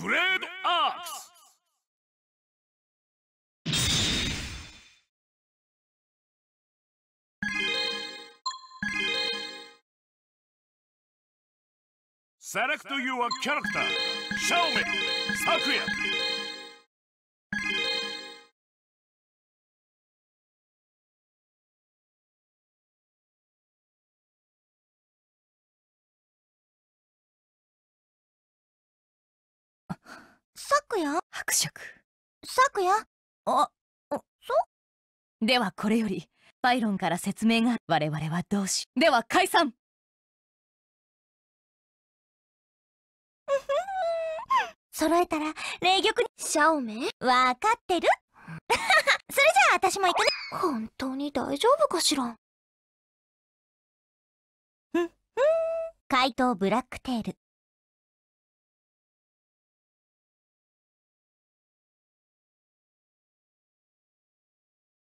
Blade Arcus! Select your character, Xiaomei Sakuya! Sakuya? 伯爵。Sakuya? そう？ではこれより、パイロンから説明が我々は同志。では解散。 揃えたら霊玉にシャオメンわかってるそれじゃあ私も行くね本当に大丈夫かしら怪盗ブラックテール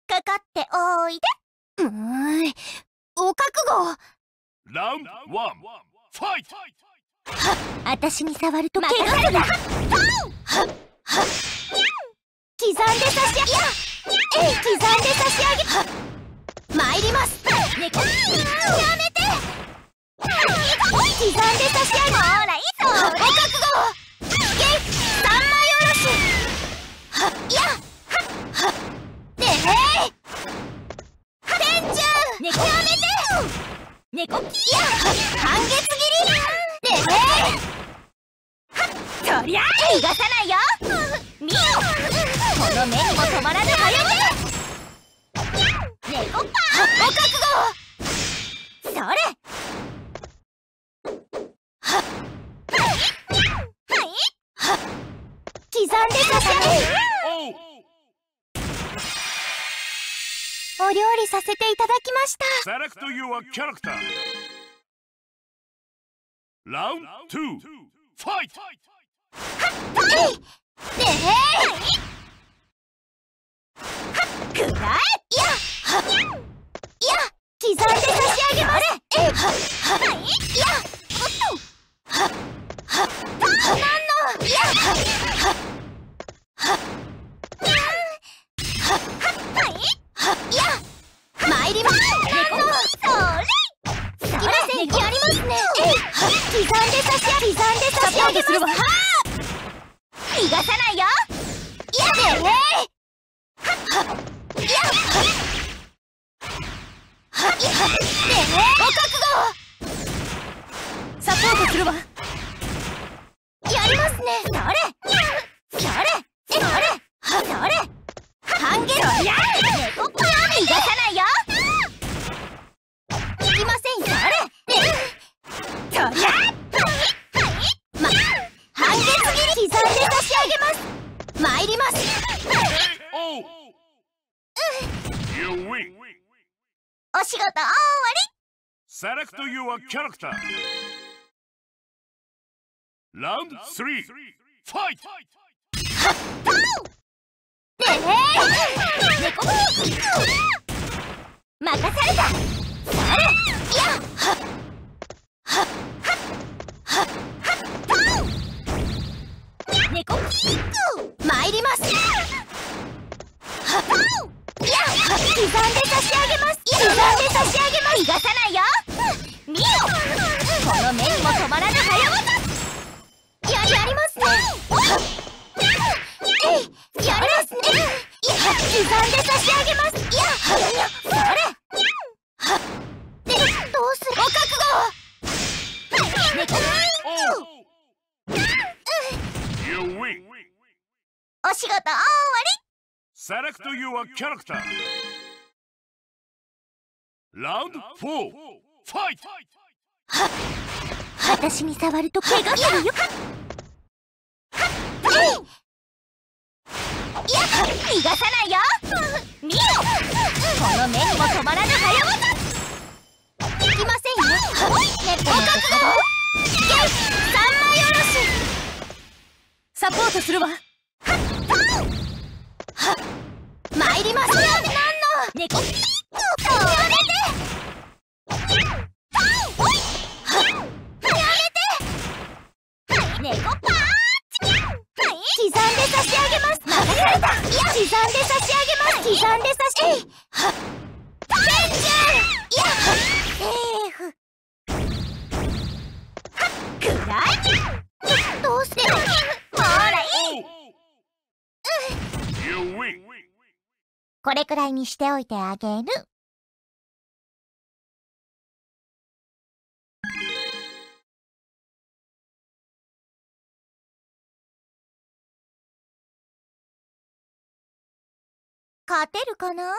かかっておいでうーんお覚悟ラウンドワンファイト あたしに触ると怪我するな刻んで差し上げえい刻んで差し上げ参りますねやめて刻んで差し上げほらいいぞお覚悟元気三枚おろしいやねえ天柱ねやめて猫キーや半月切り とりあえず逃がさないよ見よこの目にも止まらぬ早手猫パーお覚悟それ刻んでさせお料理させていただきましたセレクトユアキャラクター Round two, fight! Hey! Hey! Hey! Select your character. Round three, fight! Select your character. Round four, fight! 私に触ると怪我するよ。いや、逃がさないよ。見よ。この目にも止まらぬ早技。行きませんよ。お覚悟。三枚おろし。サポートするわ。 参りますよ何の猫ピークやめてやめて猫パーチ You win. これくらいにしておいてあげる。勝てるかな？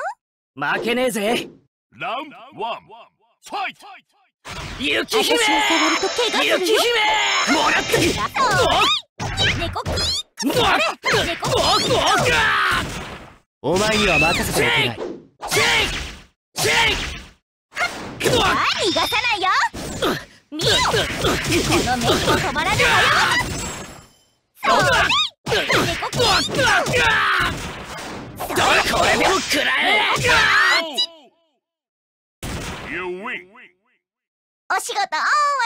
負けねえぜ。ラウンド1、ファイト。雪姫。雪姫。もらってき。猫キ。 お前には任せてはいけない。逃がさないよ。見ろ。この目にも止まらないよ。これでも食らえ。You win。お仕事終わ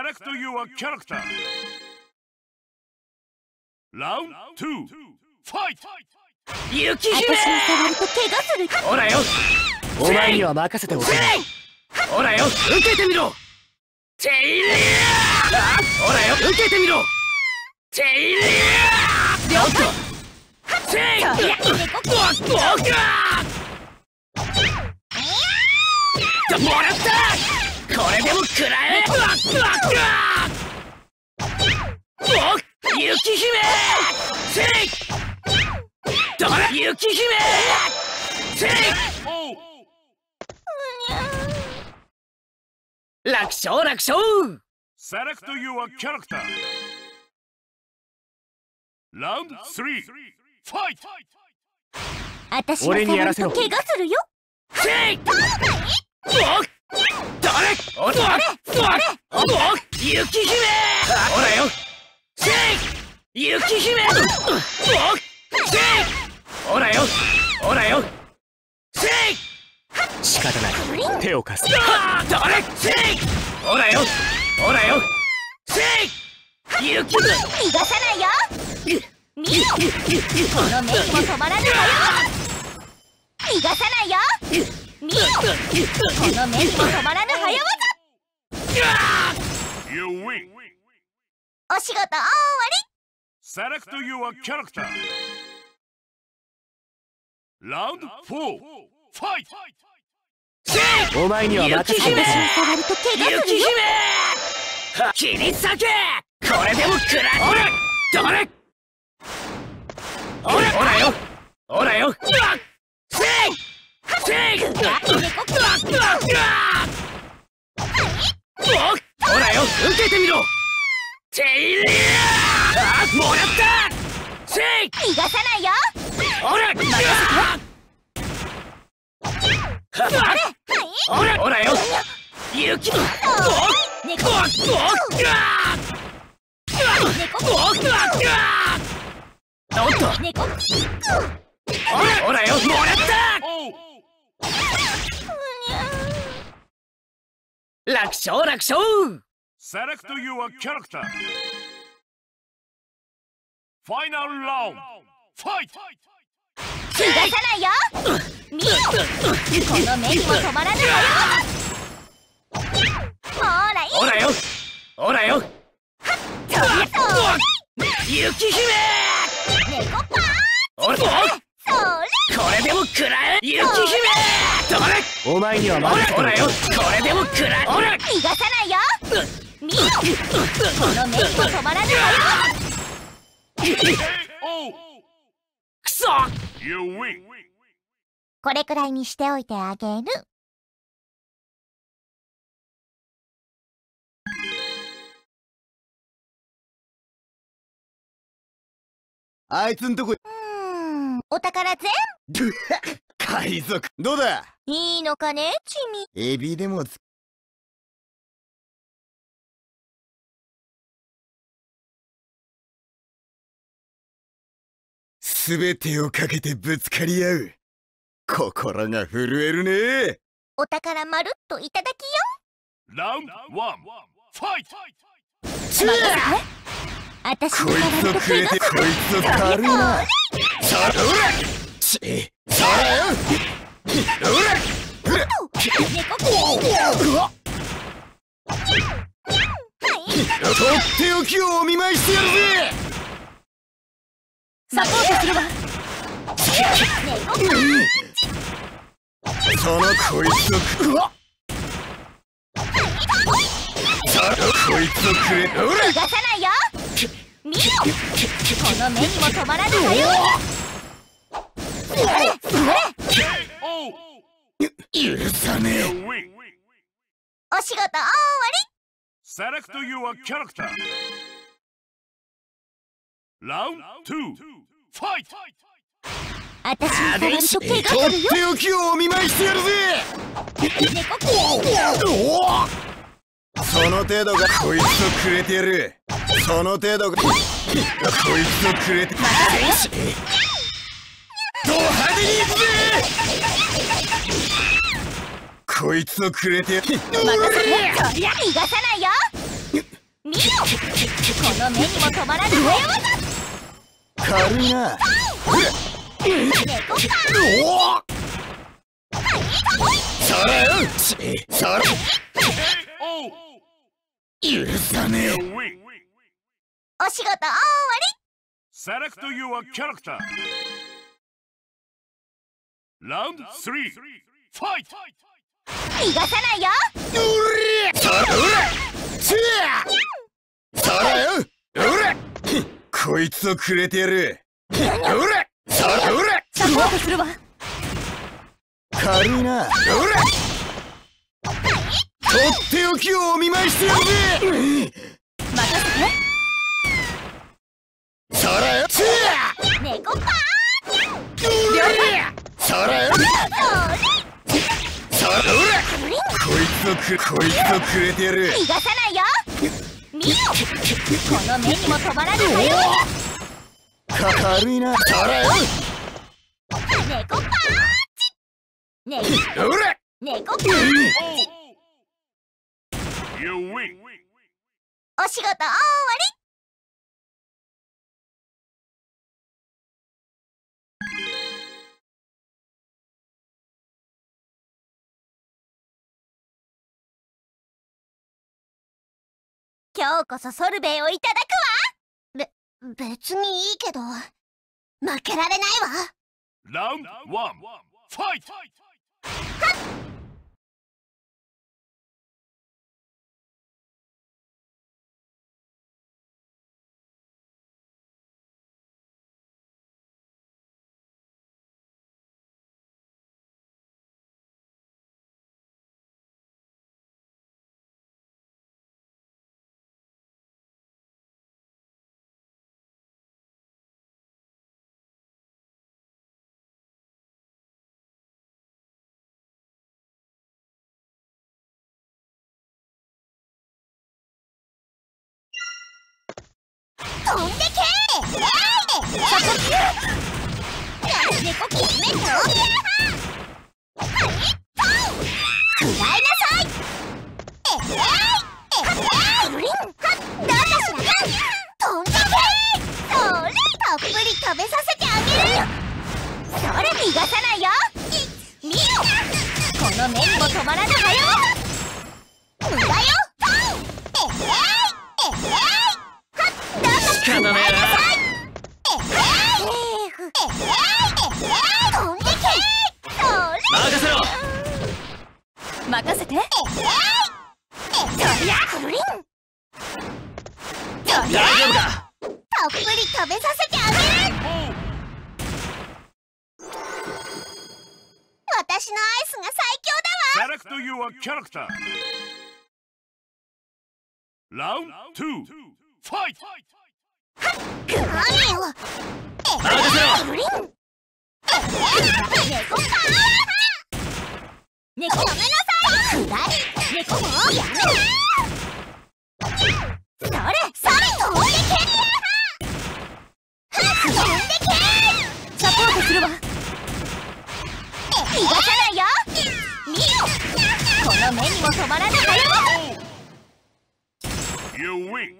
り。Select your character. Round 2 Fight! Yukihime! Ora yo! Omae ni wa makasete okenai! Ora yo! Ukete miro! Teiriya! Ora yo! Ukete miro! Teiriya! Yoto! Teiya! Bokuoka! Moratta! Kore demo kurae! Bokuoka! 雪姫 雪姫 Select your character. Round 4. Fight. Select your character. Final round. Fight. 逃がさないよ。見ろ。この目にも止まらないよ。ほらい。ほらよ。ほらよ。雪姫。猫パー。ほら。それ。これでも食らえ。雪姫。どれ。お前にはまだ。ほらよ。これでも食らえ。ほら。逃がさないよ。見ろ。この目にも止まらないよ。くそ。 You win. これくらいにしておいてあげる。あいつんとこ。お宝全部。海賊。どうだ。いいのかね、チミ。エビでも。 全てをかけてぶつかり合う。心が震えるね。お宝まるっといただきよ。ラウンド1、ファイト。Select your character. Round 2. Fight. Select your character. Round 3. Fight. 逃がさないよ。You win. お仕事終わり。 今日こそソルベイをいただくわ。別にいいけど、負けられないわ。ラウンド1、ファイト。Round 2, fight! You win.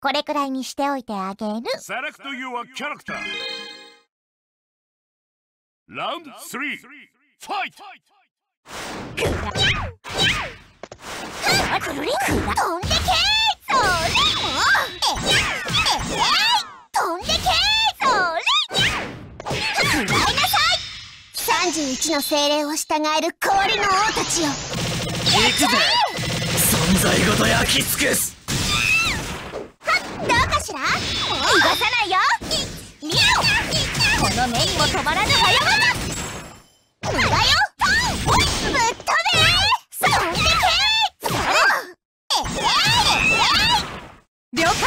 これくらいにしておいてあげる。Select your character. Round 3. Fight. くるりん飛んでけそれ。飛んでけそれ。くらいなさい。31の精霊を従える氷の王たちよ。行くぜ。存在ごと焼き尽くす。 どうかしら？ 逃がさないよ！ この目にも止まらぬ早技！ 無駄よ！ ぶっ飛べ！ 飛んでけ！ 了解！ 逃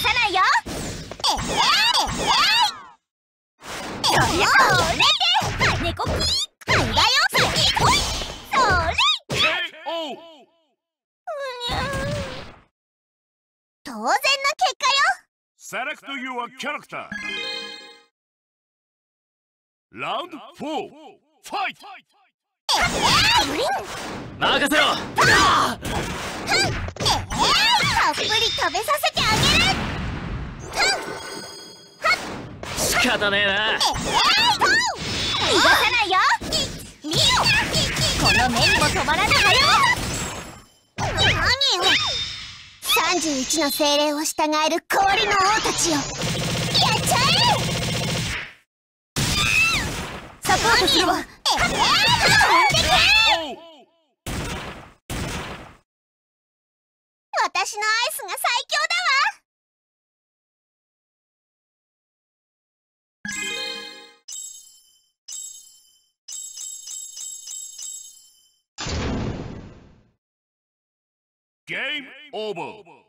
がさないよ！ それで！ 猫ピー！ 無駄よ！ それ！ KO！ 当然の結果よ。Select your character. Round 4. Fight. 任せろ。たっぷり食べさせてあげる。仕方ねえな。逃がさないよ。この目にも止まらぬ早技。何を。 31の精霊を従える氷の王たちよ。やっちゃえ！サポートするわ。私のアイスが最強だわ。Game over.